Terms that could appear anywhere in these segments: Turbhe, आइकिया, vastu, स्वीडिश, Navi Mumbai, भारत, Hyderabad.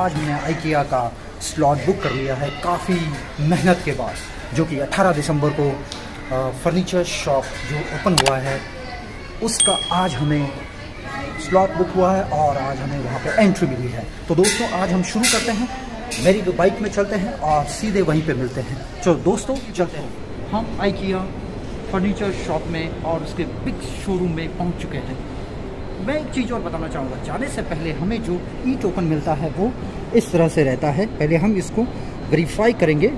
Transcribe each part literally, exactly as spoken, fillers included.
आज मैंने आइकिया का स्लॉट बुक कर लिया है काफ़ी मेहनत के बाद, जो कि अठारह दिसंबर को फर्नीचर शॉप जो ओपन हुआ है उसका आज हमें स्लॉट बुक हुआ है और आज हमें वहाँ पे एंट्री मिली है। तो दोस्तों आज हम शुरू करते हैं, मेरी तो बाइक में चलते हैं और सीधे वहीं पे मिलते हैं। चलो दोस्तों चलते हैं। हम आइकिया फर्नीचर शॉप में और उसके बिग शोरूम में पहुँच चुके हैं। मैं एक चीज़ और बताना चाहूँगा, जाने से पहले हमें जो ई टोकन मिलता है वो इस तरह से रहता है, पहले हम इसको वेरीफाई करेंगे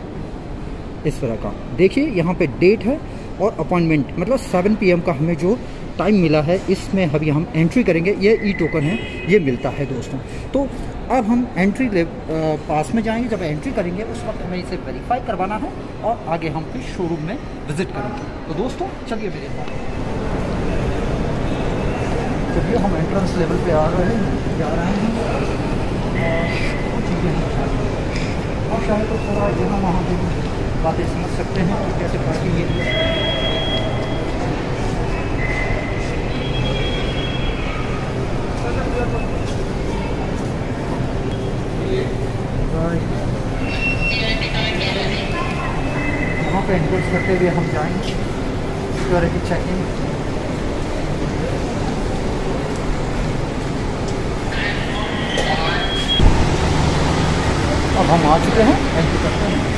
इस तरह का। देखिए यहाँ पे डेट है और अपॉइंटमेंट, मतलब सेवन पी एम का हमें जो टाइम मिला है इसमें अभी हम एंट्री करेंगे। ये ई टोकन है, ये मिलता है दोस्तों। तो अब हम एंट्री ले पास में जाएंगे, जब एंट्री करेंगे उस वक्त हमें इसे वेरीफाई करवाना है और आगे हम फिर शोरूम में विजिट करेंगे। तो दोस्तों चलिए मेरे साथ। चलिए हम एंट्रेंस लेवल पे आ रहे हैं जा रहे हैं और चीज़ें हैं और शायद तो थोड़ा यहाँ वहाँ भी बातें समझ सकते हैं कि कैसे पार्किंग एरिया। वहाँ पे एंट्रेंस करते हुए हम जाएंगे सिक्योरिटी चेकिंग। अब हम आ चुके हैं, एंट्री करते हैं।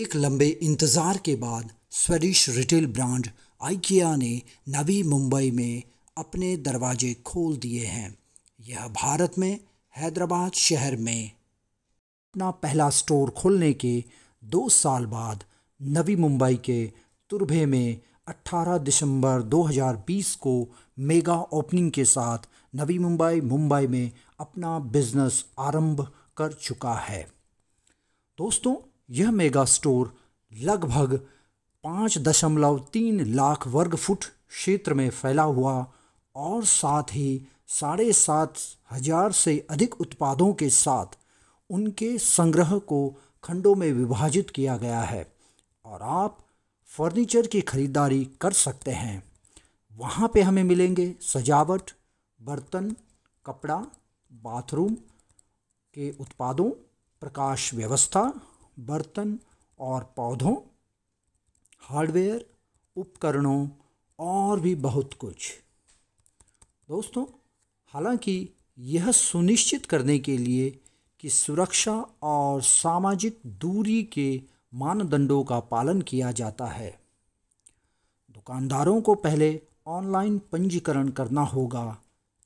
एक लंबे इंतज़ार के बाद स्वीडिश रिटेल ब्रांड आइकिया ने नवी मुंबई में अपने दरवाजे खोल दिए हैं। यह भारत में हैदराबाद शहर में अपना पहला स्टोर खोलने के दो साल बाद नवी मुंबई के तुर्भे में अठारह दिसंबर दो हज़ार बीस को मेगा ओपनिंग के साथ नवी मुंबई मुंबई में अपना बिजनेस आरंभ कर चुका है। दोस्तों यह मेगा स्टोर लगभग पाँच दशमलव तीन लाख वर्ग फुट क्षेत्र में फैला हुआ और साथ ही साढ़े सात हजार से अधिक उत्पादों के साथ उनके संग्रह को खंडों में विभाजित किया गया है और आप फर्नीचर की खरीदारी कर सकते हैं। वहाँ पे हमें मिलेंगे सजावट, बर्तन, कपड़ा, बाथरूम के उत्पादों, प्रकाश व्यवस्था, बर्तन और पौधों, हार्डवेयर, उपकरणों और भी बहुत कुछ। दोस्तों हालांकि यह सुनिश्चित करने के लिए कि सुरक्षा और सामाजिक दूरी के मानदंडों का पालन किया जाता है, दुकानदारों को पहले ऑनलाइन पंजीकरण करना होगा,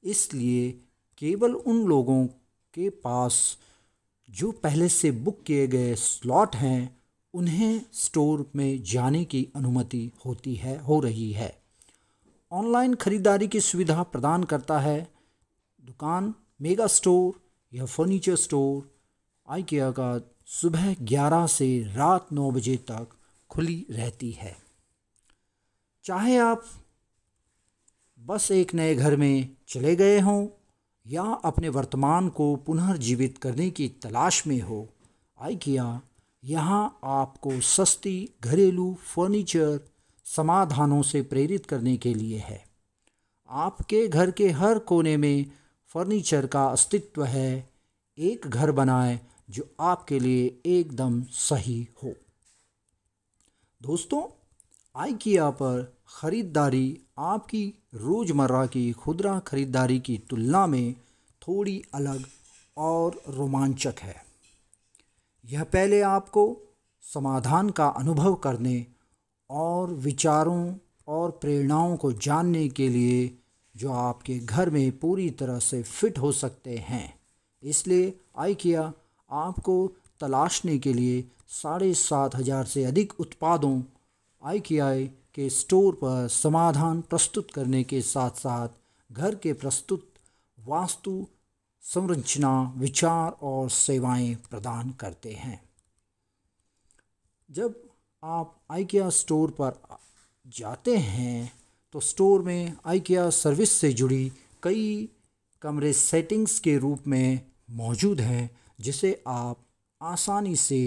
इसलिए केवल उन लोगों के पास जो पहले से बुक किए गए स्लॉट हैं उन्हें स्टोर में जाने की अनुमति होती है हो रही है। ऑनलाइन खरीदारी की सुविधा प्रदान करता है। दुकान मेगा स्टोर या फर्नीचर स्टोर आइकिया का सुबह ग्यारह से रात नौ बजे तक खुली रहती है। चाहे आप बस एक नए घर में चले गए हों या अपने वर्तमान को पुनर्जीवित करने की तलाश में हो, आइकिया यहाँ आपको सस्ती घरेलू फर्नीचर समाधानों से प्रेरित करने के लिए है। आपके घर के हर कोने में फर्नीचर का अस्तित्व है। एक घर बनाएं जो आपके लिए एकदम सही हो। दोस्तों आइकिया पर ख़रीदारी आपकी रोज़मर्रा की खुदरा खरीदारी की तुलना में थोड़ी अलग और रोमांचक है। यह पहले आपको समाधान का अनुभव करने और विचारों और प्रेरणाओं को जानने के लिए जो आपके घर में पूरी तरह से फिट हो सकते हैं, इसलिए आइकिया आपको तलाशने के लिए साढ़े सात हज़ार से अधिक उत्पादों आइकिया के स्टोर पर समाधान प्रस्तुत करने के साथ साथ घर के प्रस्तुत वास्तु संरचना, विचार और सेवाएं प्रदान करते हैं। जब आप आइकिया स्टोर पर जाते हैं तो स्टोर में आइकिया सर्विस से जुड़ी कई कमरे सेटिंग्स के रूप में मौजूद हैं, जिसे आप आसानी से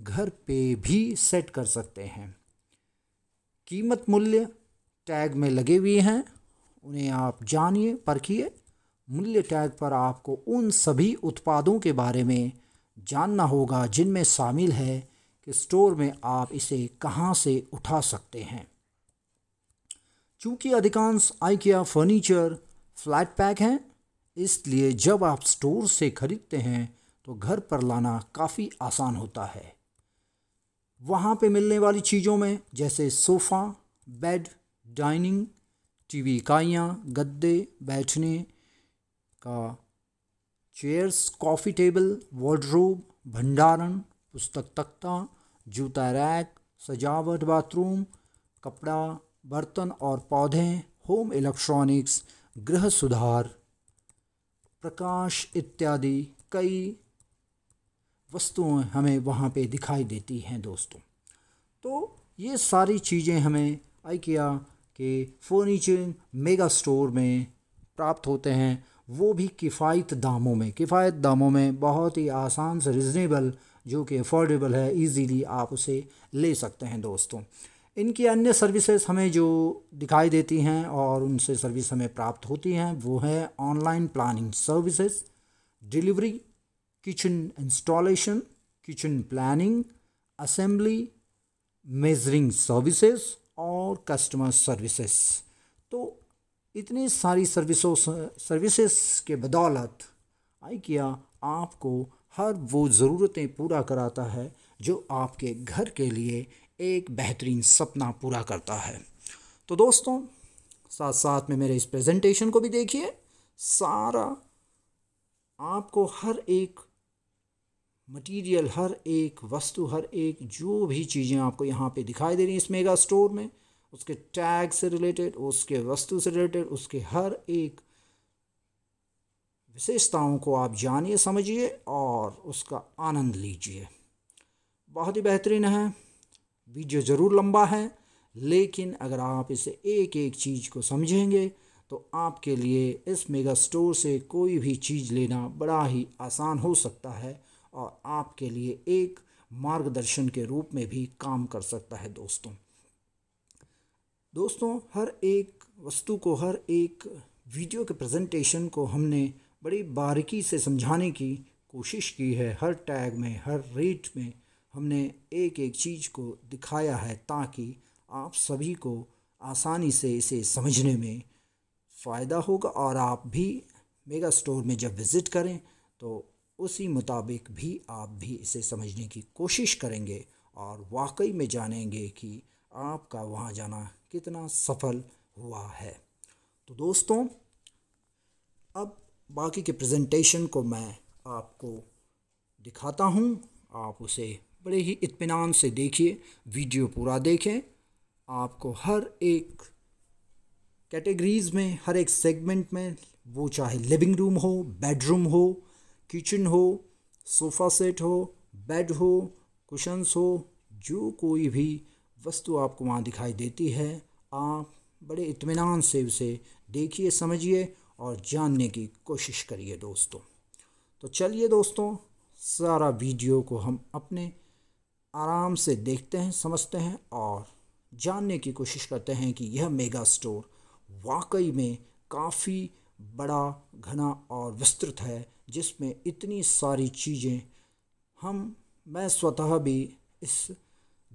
घर पे भी सेट कर सकते हैं। कीमत मूल्य टैग में लगे हुए हैं, उन्हें आप जानिए परखिए। मूल्य टैग पर आपको उन सभी उत्पादों के बारे में जानना होगा जिनमें शामिल है कि स्टोर में आप इसे कहां से उठा सकते हैं। चूँकि अधिकांश आइकिया फर्नीचर फ्लैट पैक हैं, इसलिए जब आप स्टोर से ख़रीदते हैं तो घर पर लाना काफ़ी आसान होता है। वहाँ पे मिलने वाली चीज़ों में जैसे सोफ़ा, बेड, डाइनिंग, टीवी इकाइयाँ, गद्दे, बैठने का चेयर्स, कॉफ़ी टेबल, वार्डरोब, भंडारण, पुस्तक तख्ता, जूता रैक, सजावट, बाथरूम, कपड़ा, बर्तन और पौधे, होम इलेक्ट्रॉनिक्स, गृह सुधार, प्रकाश इत्यादि कई वस्तुएं हमें वहाँ पे दिखाई देती हैं दोस्तों। तो ये सारी चीज़ें हमें आइकिया के फर्नीचर मेगा स्टोर में प्राप्त होते हैं, वो भी किफ़ायत दामों में। किफ़ायत दामों में बहुत ही आसान से रिजनेबल, जो कि अफोर्डेबल है, इजीली आप उसे ले सकते हैं दोस्तों। इनकी अन्य सर्विसेज हमें जो दिखाई देती हैं और उनसे सर्विस हमें प्राप्त होती हैं वो है online planning services, delivery, kitchen installation, kitchen planning, assembly, measuring services और कस्टमर सर्विसेज। तो इतनी सारी सर्विसों सर्विसेज के बदौलत आइकिया आपको हर वो ज़रूरतें पूरा कराता है जो आपके घर के लिए एक बेहतरीन सपना पूरा करता है। तो दोस्तों, साथ साथ में मेरे इस प्रेजेंटेशन को भी देखिए। सारा आपको हर एक मटेरियल, हर एक वस्तु, हर एक जो भी चीज़ें आपको यहाँ पे दिखाई दे रही हैं इस मेगा स्टोर में, उसके टैग से रिलेटेड, उसके वस्तु से रिलेटेड, उसके हर एक विशेषताओं को आप जानिए, समझिए और उसका आनंद लीजिए। बहुत ही बेहतरीन है। वीडियो ज़रूर लंबा है, लेकिन अगर आप इसे एक एक चीज़ को समझेंगे तो आपके लिए इस मेगा स्टोर से कोई भी चीज़ लेना बड़ा ही आसान हो सकता है और आपके लिए एक मार्गदर्शन के रूप में भी काम कर सकता है दोस्तों। दोस्तों, हर एक वस्तु को, हर एक वीडियो के प्रेजेंटेशन को हमने बड़ी बारीकी से समझाने की कोशिश की है। हर टैग में, हर रेट में हमने एक एक चीज़ को दिखाया है ताकि आप सभी को आसानी से इसे समझने में फ़ायदा होगा और आप भी मेगा स्टोर में जब विज़िट करें तो उसी मुताबिक भी आप भी इसे समझने की कोशिश करेंगे और वाकई में जानेंगे कि आपका वहाँ जाना कितना सफल हुआ है। तो दोस्तों, अब बाकी के प्रेजेंटेशन को मैं आपको दिखाता हूँ, आप उसे बड़े ही इत्मीनान से देखिए, वीडियो पूरा देखें। आपको हर एक कैटेगरीज़ में, हर एक सेगमेंट में, वो चाहे लिविंग रूम हो, बेडरूम हो, किचन हो, सोफ़ा सेट हो, बेड हो, कुशन्स हो, जो कोई भी वस्तु आपको वहाँ दिखाई देती है, आप बड़े इत्मीनान से उसे देखिए, समझिए और जानने की कोशिश करिए दोस्तों। तो चलिए दोस्तों, सारा वीडियो को हम अपने आराम से देखते हैं, समझते हैं और जानने की कोशिश करते हैं कि यह मेगा स्टोर वाकई में काफ़ी बड़ा, घना और विस्तृत है, जिसमें इतनी सारी चीज़ें हम मैं स्वतः भी इस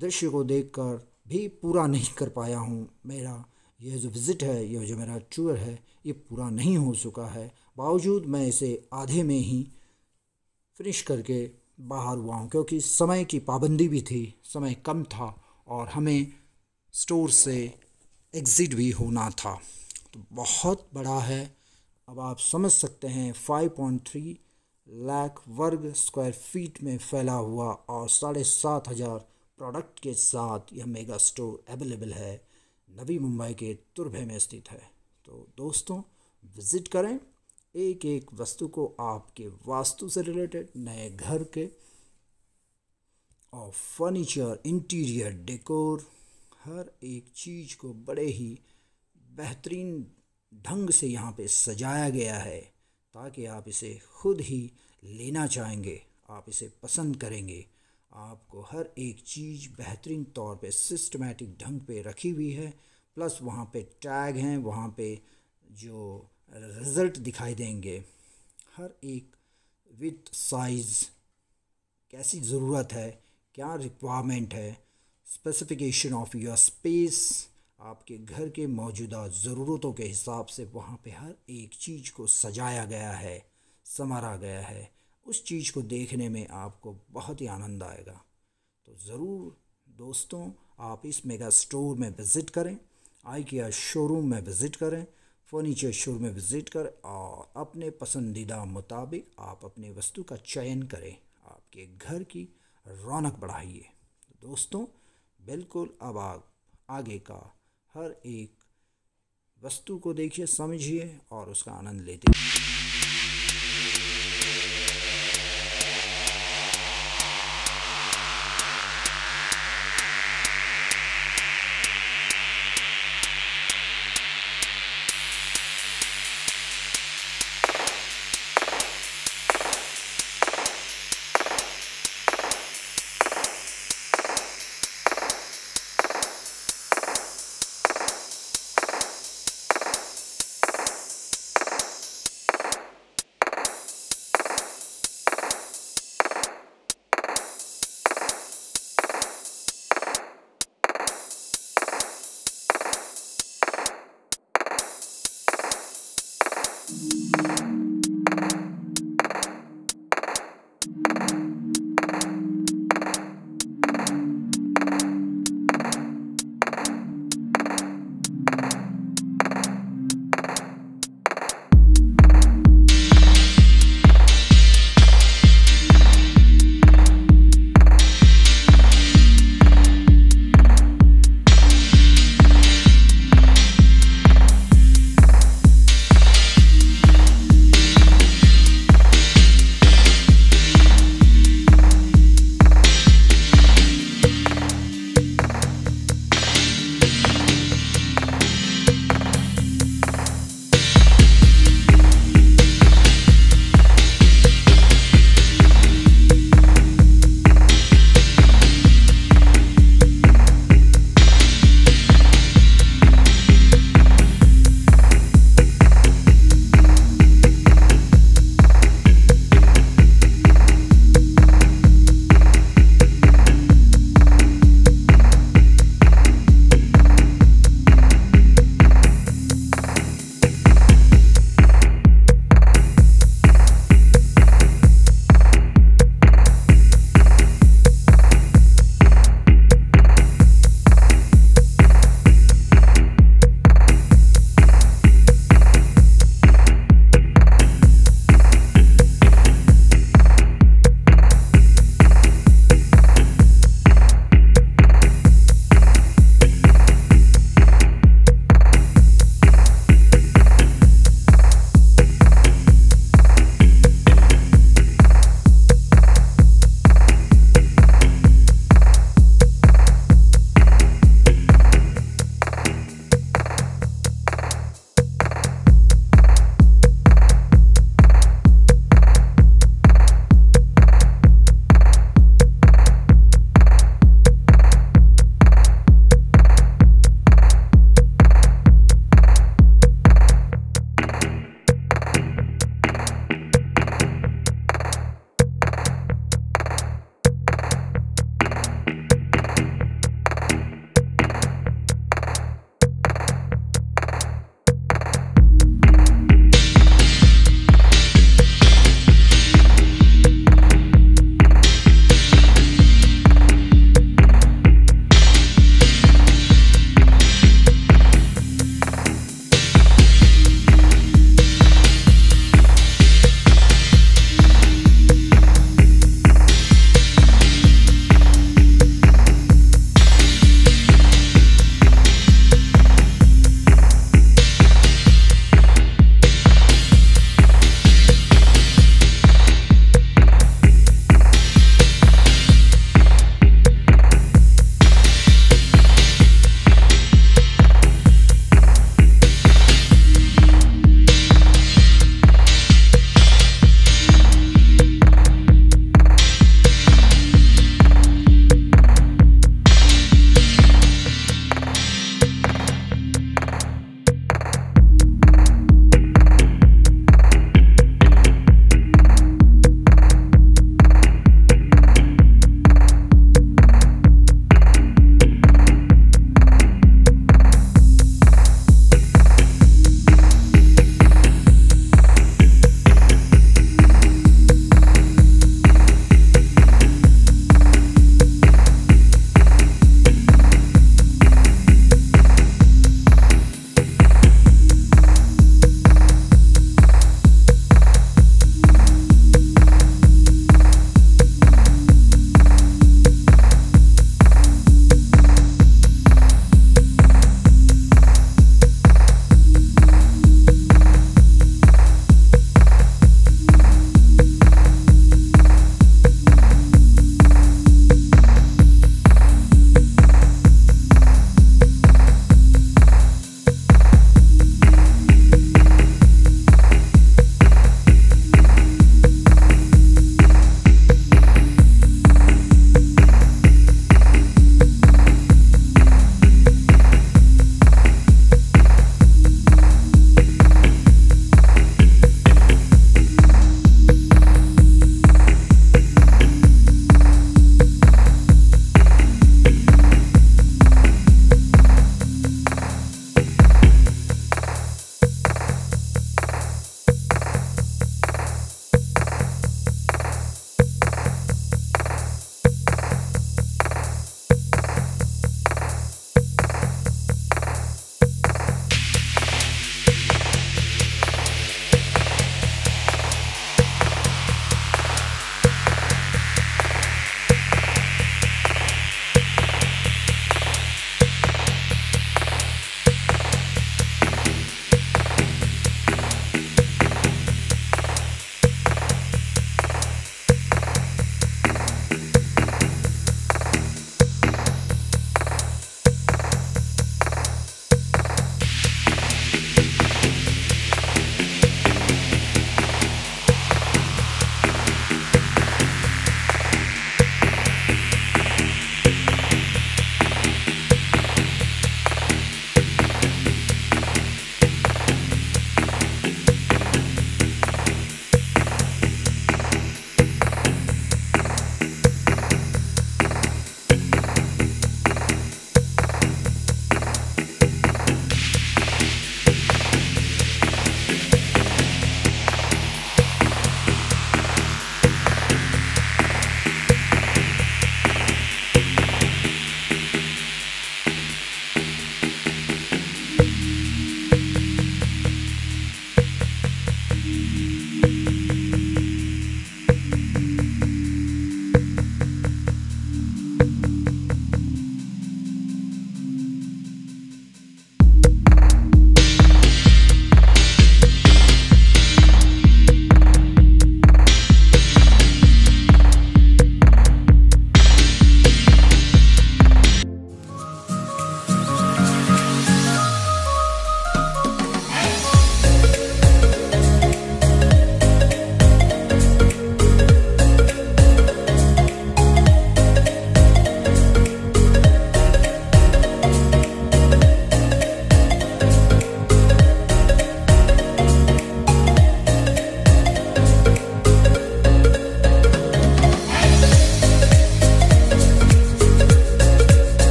दृश्य को देखकर भी पूरा नहीं कर पाया हूँ। मेरा यह जो विज़िट है, यह जो मेरा टूर है, ये पूरा नहीं हो चुका है, बावजूद मैं इसे आधे में ही फिनिश करके बाहर हुआ हूँ, क्योंकि समय की पाबंदी भी थी, समय कम था और हमें स्टोर से एग्ज़िट भी होना था। तो बहुत बड़ा है, अब आप समझ सकते हैं पाँच पॉइंट तीन लाख वर्ग स्क्वायर फीट में फैला हुआ और साढ़े सात हज़ार प्रोडक्ट के साथ यह मेगा स्टोर अवेलेबल है, नवी मुंबई के तुर्भे में स्थित है। तो दोस्तों, विज़िट करें, एक एक वस्तु को आपके वास्तु से रिलेटेड, नए घर के और फर्नीचर, इंटीरियर डेकोर, हर एक चीज़ को बड़े ही बेहतरीन ढंग से यहाँ पे सजाया गया है ताकि आप इसे खुद ही लेना चाहेंगे, आप इसे पसंद करेंगे। आपको हर एक चीज़ बेहतरीन तौर पे सिस्टमेटिक ढंग पे रखी हुई है, प्लस वहाँ पे टैग हैं, वहाँ पे जो रिज़ल्ट दिखाई देंगे, हर एक विथ साइज़, कैसी ज़रूरत है, क्या रिक्वायरमेंट है, स्पेसिफिकेशन ऑफ योर स्पेस, आपके घर के मौजूदा ज़रूरतों के हिसाब से वहाँ पे हर एक चीज़ को सजाया गया है, संवारा गया है। उस चीज़ को देखने में आपको बहुत ही आनंद आएगा। तो ज़रूर दोस्तों आप इस मेगा स्टोर में विज़िट करें, आईकेआ शोरूम में विज़िट करें, फर्नीचर शोरूम में विज़िट करें और अपने पसंदीदा मुताबिक आप अपने वस्तु का चयन करें, आपके घर की रौनक बढ़ाइए। तो दोस्तों बिल्कुल अब आप आगे का हर एक वस्तु को देखिए, समझिए और उसका आनंद लेते हैं। Thank you.